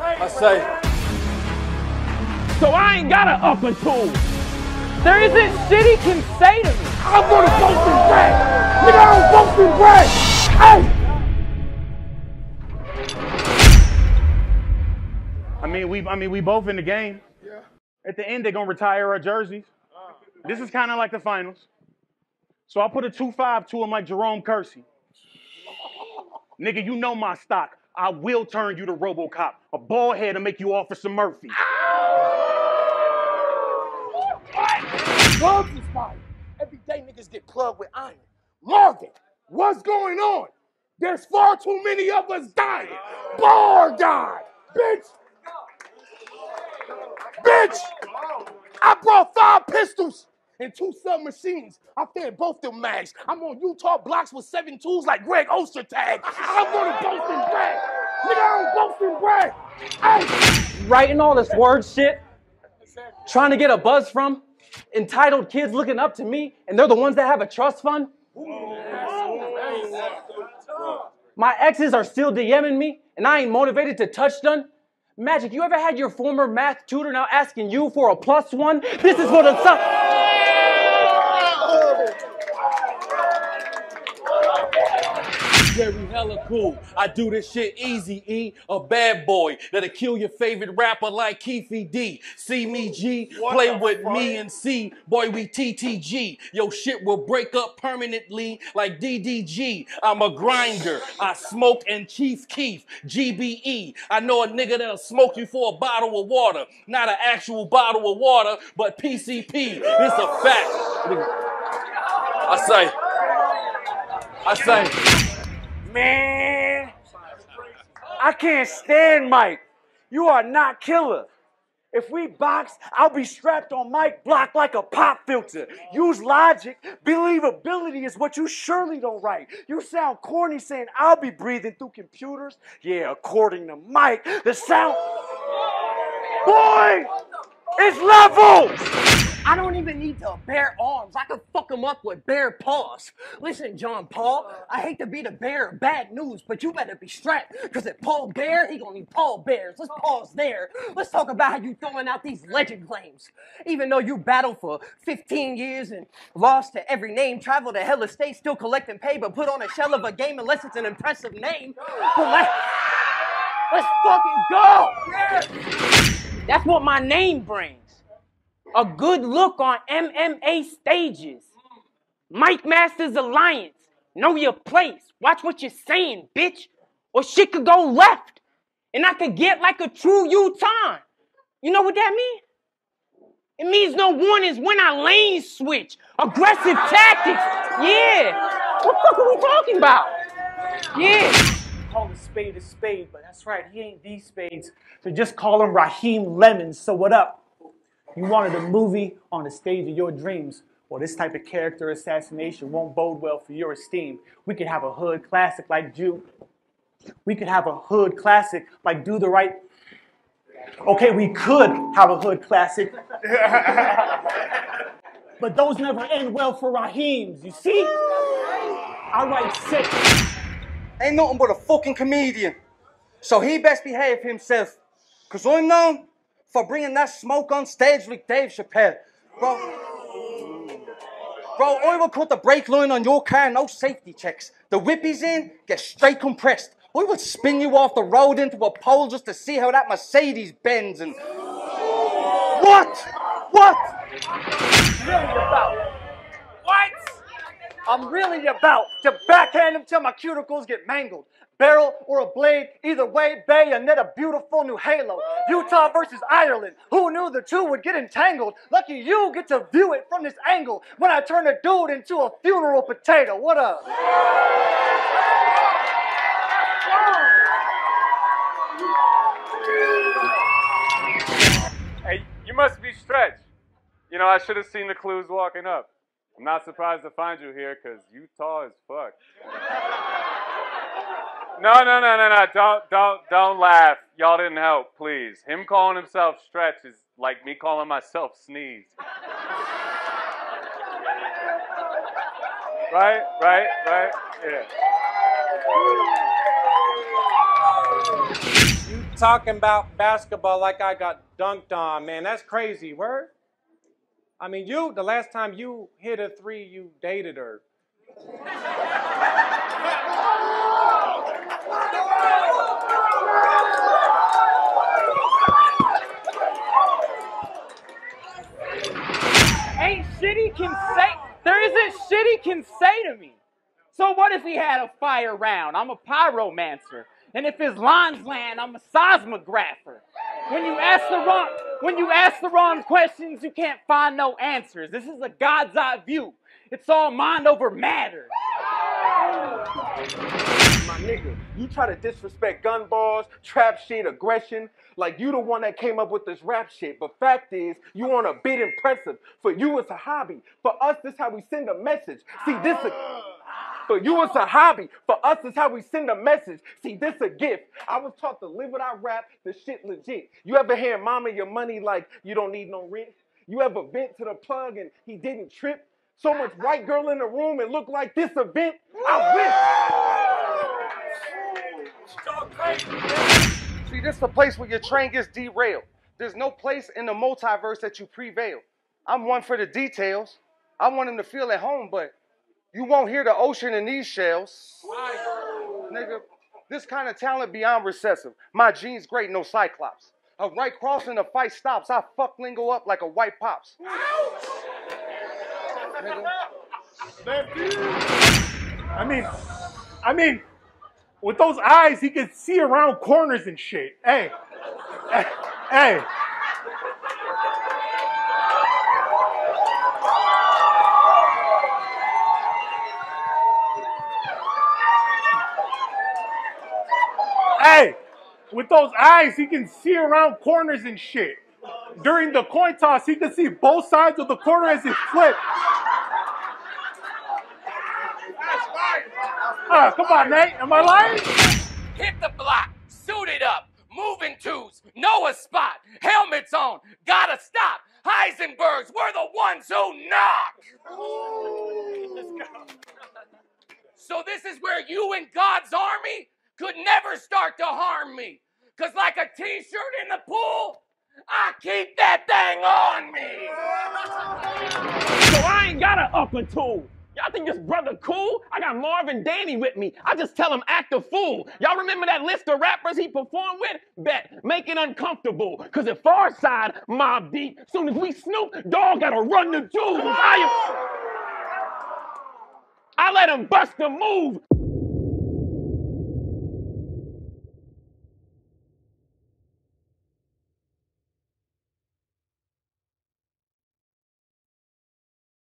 I say. So I ain't got an upper tool. There isn't shit he can say to me. I'm gonna vote this red. Nigga, I don't vote this red. Hey! I mean, we both in the game. Yeah. At the end, they're gonna retire our jerseys. This is kind of like the finals. So I put a 2-5 to him like Jerome Kersey. Nigga, you know my stock. I will turn you to Robocop. A bald head to make you Officer Murphy. Plugs is fire. Every day niggas get plugged with iron. Marvin, what's going on? There's far too many of us dying. Bar died, bitch. Bitch, I brought 5 pistols and 2 submachines. I fed both them mags. I'm on Utah blocks with 7 tools like Greg Ostertag. I'm gonna boast and brag. Nigga, I don't boast and brag. Hey. Writing all this word shit, trying to get a buzz from entitled kids looking up to me, and they're the ones that have a trust fund. My exes are still DMing me, and I ain't motivated to touch none. Magic, you ever had your former math tutor now asking you for a +1? This is for the sun. Very hella cool. I do this shit easy, E. A bad boy that'll kill your favorite rapper like Keefy D. See me, G. Play with me and C. Boy, we TTG. Yo, shit will break up permanently like DDG. I'm a grinder. I smoke and Chief Keef. GBE. I know a nigga that'll smoke you for a bottle of water. Not an actual bottle of water, but PCP. It's a fact. I say. Man, I can't stand Mike. You are not killer. If we box, I'll be strapped on Mike block like a pop filter. Use logic. Believability is what you surely don't write. You sound corny saying I'll be breathing through computers. Yeah, according to Mike, the sound... Boy, it's levels! I don't even need to bear arms. I can fuck him up with bare paws. Listen, John Paul, I hate to be the bearer of bad news, but you better be strapped. Because if Paul Bear, he gonna need Paul Bears. Let's pause there. Let's talk about how you throwing out these legend claims. Even though you battled for 15 years and lost to every name, traveled to hella states, still collecting pay, but put on a shell of a game unless it's an impressive name. But let's fucking go. That's what my name brings. A good look on MMA stages. Mic Masters Alliance. Know your place. Watch what you're saying, bitch. Or shit could go left. And I could get like a true Utah. You know what that means? It means no warnings when I lane switch. Aggressive tactics. Yeah. What the fuck are we talking about? Yeah. Call a spade, but that's right. He ain't these spades. So just call him Raheem Lemons. So what up? You wanted a movie on the stage of your dreams. Well, this type of character assassination won't bode well for your esteem. We could have a hood classic like Duke. We could have a hood classic like Do the Right. Okay, we could have a hood classic. But those never end well for Raheems, you see? I write sick. Ain't nothing but a fucking comedian. So he best behave himself. Because I'm known for bringing that smoke on stage like Dave Chappelle. Bro, I will cut the brake line on your car, no safety checks. The whippies in, get straight compressed. I will spin you off the road into a pole just to see how that Mercedes bends and... What? I'm really about to backhand him till my cuticles get mangled. Barrel or a blade, either way, bay, and net a beautiful new halo. Utah versus Ireland. Who knew the two would get entangled? Lucky you get to view it from this angle when I turn a dude into a funeral potato. What up? Hey, you must be Stretch. You know, I should have seen the clues walking up. I'm not surprised to find you here because Utah is fucked. No, don't laugh. Y'all didn't help, please. Him calling himself Stretch is like me calling myself Sneeze. Right, yeah. talking about basketball like I got dunked on, man. That's crazy, word. I mean, you, the last time you hit a three, you dated her. Ain't shit he can say. There isn't shit he can say to me. So what if he had a fire round? I'm a pyromancer. And if it's lines land, I'm a seismographer. When you ask the wrong questions, you can't find no answers. This is a God's eye view. It's all mind over matter. My nigga, you try to disrespect gun bars, trap shit, aggression, like you the one that came up with this rap shit. But fact is, you want a bit impressive. For you, it's a hobby. For us, this how we send a message. See, this is... For you, it's a hobby. For us, it's how we send a message. See, this a gift. I was taught to live what I rap, the shit legit. You ever hear mama your money like you don't need no rent? You ever vent to the plug and he didn't trip? So much white girl in the room and look like this event? I wish. See, this the place where your train gets derailed. There's no place in the multiverse that you prevail. I'm one for the details. I want him to feel at home, but you won't hear the ocean in these shells. Nigga, this kind of talent beyond recessive. My genes great, no cyclops. A right cross and the fight stops. I fuck lingo up like a white pops. Ouch! Nigga. I mean, with those eyes, he can see around corners and shit. Hey, hey. Hey, with those eyes, he can see around corners and shit. During the coin toss, he can see both sides of the corner as it flipped. Come on, Nate. Am I lying? Hit the block, suited up, moving twos, know a spot, helmets on, gotta stop. Heisenbergs, we're the ones who knock. So this is where you and God's army could never start to harm me. Cause like a t-shirt in the pool, I keep that thing on me. So I ain't got an upper tool. Y'all think this brother cool? I got Marvin Danny with me. I just tell him act a fool. Y'all remember that list of rappers he performed with? Bet, make it uncomfortable. Cause at Far Side, Mob Deep, soon as we Snoop Dogg gotta run the jewels. I let him bust the move.